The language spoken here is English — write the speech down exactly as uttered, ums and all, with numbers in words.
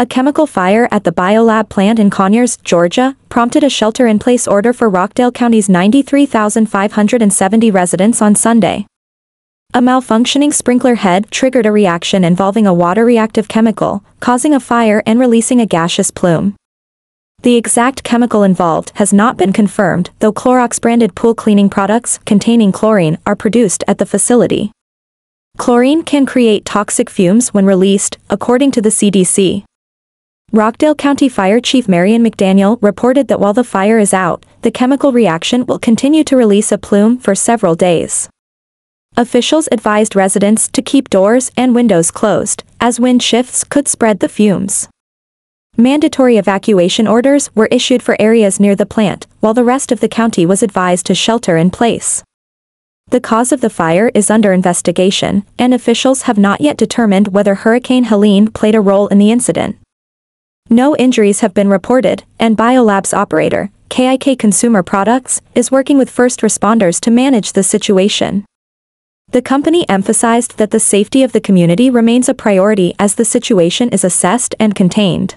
A chemical fire at the Biolab plant in Conyers, Georgia, prompted a shelter-in-place order for Rockdale County's ninety-three thousand five hundred seventy residents on Sunday. A malfunctioning sprinkler head triggered a reaction involving a water-reactive chemical, causing a fire and releasing a gaseous plume. The exact chemical involved has not been confirmed, though Clorox-branded pool cleaning products containing chlorine are produced at the facility. Chlorine can create toxic fumes when released, according to the C D C. Rockdale County Fire Chief Marion McDaniel reported that while the fire is out, the chemical reaction will continue to release a plume for several days. Officials advised residents to keep doors and windows closed, as wind shifts could spread the fumes. Mandatory evacuation orders were issued for areas near the plant, while the rest of the county was advised to shelter in place. The cause of the fire is under investigation, and officials have not yet determined whether Hurricane Helene played a role in the incident. No injuries have been reported, and Biolab's operator, K I K Consumer Products, is working with first responders to manage the situation. The company emphasized that the safety of the community remains a priority as the situation is assessed and contained.